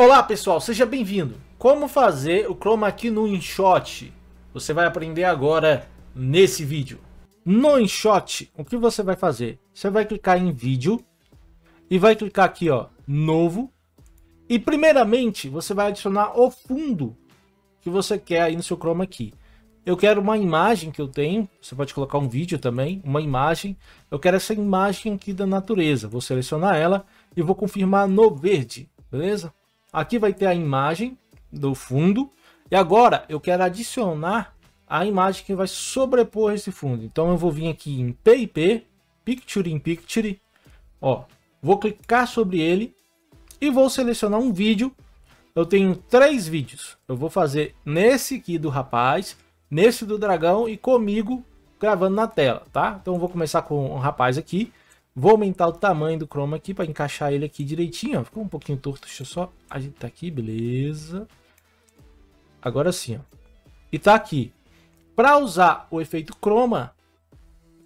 Olá pessoal, seja bem-vindo. Como fazer o Chroma Key no InShot? Você vai aprender agora nesse vídeo. No InShot, o que você vai fazer? Você vai clicar em vídeo e vai clicar aqui, ó, novo. E primeiramente, você vai adicionar o fundo que você quer aí no seu Chroma Key. Eu quero uma imagem que eu tenho, você pode colocar um vídeo também, uma imagem. Eu quero essa imagem aqui da natureza. Vou selecionar ela e vou confirmar no verde, beleza? Aqui vai ter a imagem do fundo e agora eu quero adicionar a imagem que vai sobrepor esse fundo. Então eu vou vir aqui em PIP, Picture in Picture, ó, vou clicar sobre ele e vou selecionar um vídeo. Eu tenho 3 vídeos, eu vou fazer nesse aqui do rapaz, nesse do dragão e comigo gravando na tela, tá? Então eu vou começar com o rapaz aqui. Vou aumentar o tamanho do Chroma aqui para encaixar ele aqui direitinho, ó. Ficou um pouquinho torto, deixa eu só ajeitar aqui, beleza. Agora sim, ó. E tá aqui. Para usar o efeito Chroma,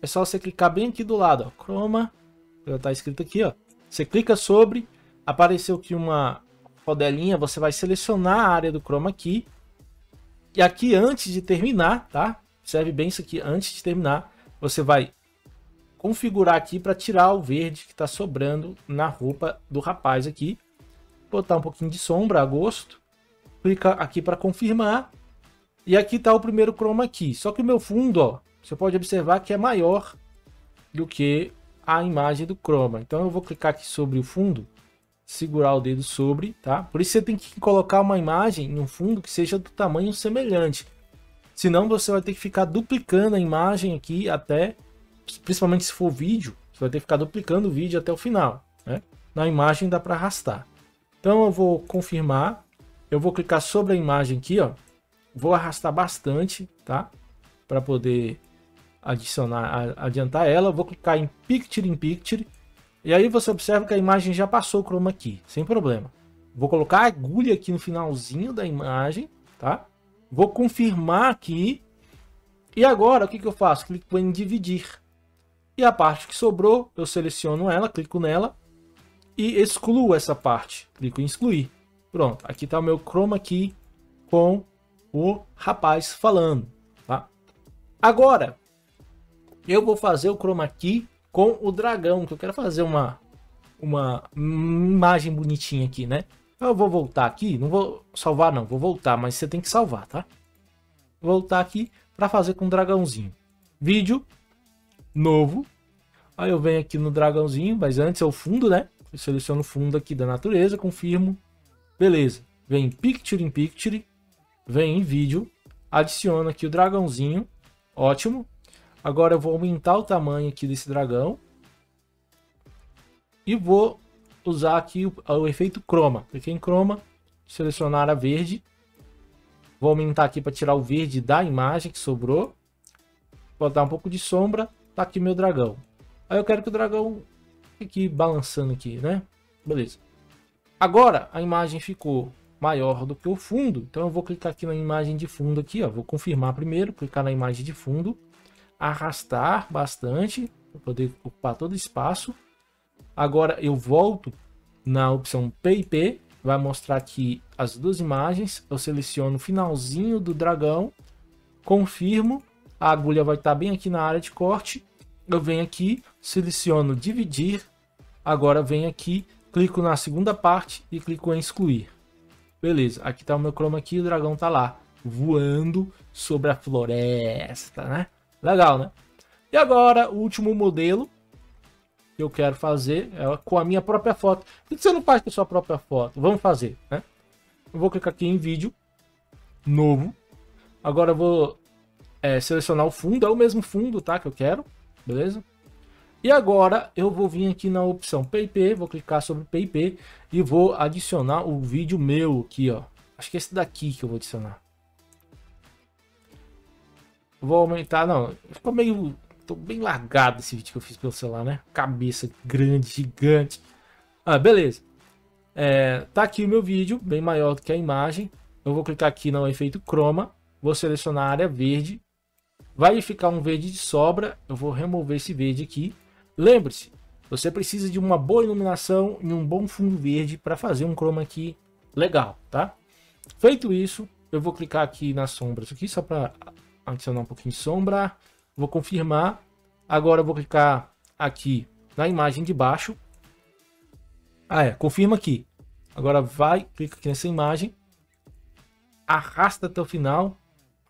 é só você clicar bem aqui do lado, ó. Chroma, já tá escrito aqui, ó. Você clica sobre, apareceu aqui uma rodelinha, você vai selecionar a área do Chroma aqui. E aqui antes de terminar, tá? Serve bem isso aqui, antes de terminar, você vai configurar aqui para tirar o verde que está sobrando na roupa do rapaz aqui, botar um pouquinho de sombra a gosto, clica aqui para confirmar e aqui está o primeiro Chroma Key. Só que o meu fundo, ó, você pode observar que é maior do que a imagem do Chroma. Então eu vou clicar aqui sobre o fundo, segurar o dedo sobre, tá? Por isso você tem que colocar uma imagem em um fundo que seja do tamanho semelhante, senão você vai ter que ficar duplicando a imagem aqui até, principalmente se for vídeo, você vai ter que ficar duplicando o vídeo até o final, né? Na imagem dá para arrastar. Então eu vou confirmar, eu vou clicar sobre a imagem aqui, ó, vou arrastar bastante, tá? Para poder adicionar, adiantar ela, eu vou clicar em Picture, e aí você observa que a imagem já passou o Chroma Key, sem problema. Vou colocar a agulha aqui no finalzinho da imagem, tá? Vou confirmar aqui, e agora o que eu faço? Clico em dividir. E a parte que sobrou, eu seleciono ela, clico nela e excluo essa parte. Clico em excluir. Pronto, aqui está o meu Chroma Key com o rapaz falando, tá? Agora, eu vou fazer o Chroma Key com o dragão, que eu quero fazer uma imagem bonitinha aqui, né? Eu vou voltar aqui, não vou salvar não, vou voltar, mas você tem que salvar, tá? Vou voltar aqui para fazer com o dragãozinho. Vídeo. Novo, aí eu venho aqui no dragãozinho, mas antes é o fundo, né? Eu seleciono o fundo aqui da natureza, confirmo, beleza. Vem Picture in Picture, vem em vídeo, adiciono aqui o dragãozinho, ótimo. Agora eu vou aumentar o tamanho aqui desse dragão e vou usar aqui o efeito Chroma. Cliquei em Chroma, selecionar a verde, vou aumentar aqui para tirar o verde da imagem que sobrou, botar um pouco de sombra. Tá aqui meu dragão. Aí eu quero que o dragão fique balançando aqui, né? Beleza. Agora a imagem ficou maior do que o fundo. Então eu vou clicar aqui na imagem de fundo aqui, ó. Vou confirmar primeiro, clicar na imagem de fundo. Arrastar bastante, para poder ocupar todo o espaço. Agora eu volto na opção PIP. Vai mostrar aqui as duas imagens. Eu seleciono o finalzinho do dragão. Confirmo. A agulha vai estar bem aqui na área de corte. Eu venho aqui, seleciono dividir. Agora venho aqui, clico na segunda parte e clico em excluir. Beleza, aqui está o meu Chroma Key, o dragão está lá, voando sobre a floresta, né? Legal, né? E agora, o último modelo que eu quero fazer é com a minha própria foto. Por que você não faz com a sua própria foto? Vamos fazer, né? Eu vou clicar aqui em vídeo, novo. Agora eu vou... selecionar o fundo, é o mesmo fundo, tá, que eu quero, beleza? E agora eu vou vir aqui na opção PIP, vou clicar sobre PIP e vou adicionar o vídeo meu aqui, ó. Acho que é esse daqui que eu vou adicionar. Vou aumentar, não, ficou meio... Tô bem largado esse vídeo que eu fiz pelo celular, né? Cabeça grande, gigante. Ah, beleza. Tá aqui o meu vídeo, bem maior do que a imagem. Eu vou clicar aqui no efeito Chroma, vou selecionar a área verde. Vai ficar um verde de sobra, eu vou remover esse verde aqui. Lembre-se, você precisa de uma boa iluminação e um bom fundo verde para fazer um Chroma Key legal, tá? Feito isso, eu vou clicar aqui nas sombras aqui, só para adicionar um pouquinho de sombra. Vou confirmar. Agora eu vou clicar aqui na imagem de baixo. Confirma aqui. Agora vai, clica aqui nessa imagem. Arrasta até o final.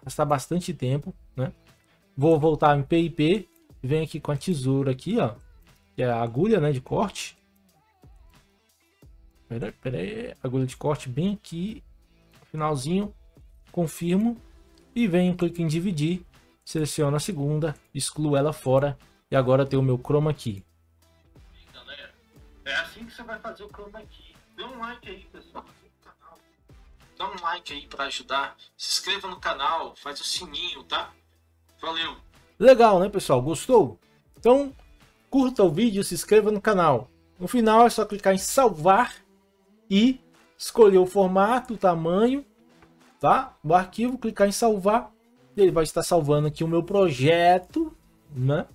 Arrastar bastante tempo, né? Vou voltar em PIP. Vem aqui com a tesoura aqui, ó. Que é a agulha, né, de corte. Peraí. Agulha de corte bem aqui. Finalzinho. Confirmo. E venho, clico em dividir. Seleciono a segunda. Excluo ela fora. E agora tem o meu Chroma Key. É assim que você vai fazer o Chroma Key. Dê um like aí, pessoal. Dá um like aí para ajudar. Se inscreva no canal, faz o sininho, tá? Valeu! Legal, né, pessoal? Gostou? Então, curta o vídeo, se inscreva no canal. No final é só clicar em salvar e escolher o formato, o tamanho, tá? O arquivo, clicar em salvar. Ele vai estar salvando aqui o meu projeto, né?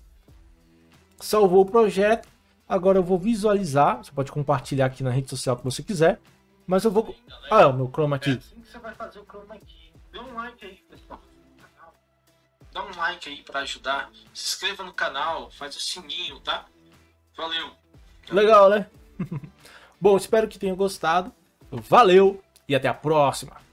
Salvou o projeto. Agora eu vou visualizar, você pode compartilhar aqui na rede social que você quiser, mas eu vou... Olha o meu Chroma Key. É assim que você vai fazer o Chroma Key. Dê um like aí, pessoal. Dá um like aí para ajudar. Se inscreva no canal, faz o sininho, tá? Valeu. Legal, né? Bom, espero que tenham gostado. Valeu e até a próxima.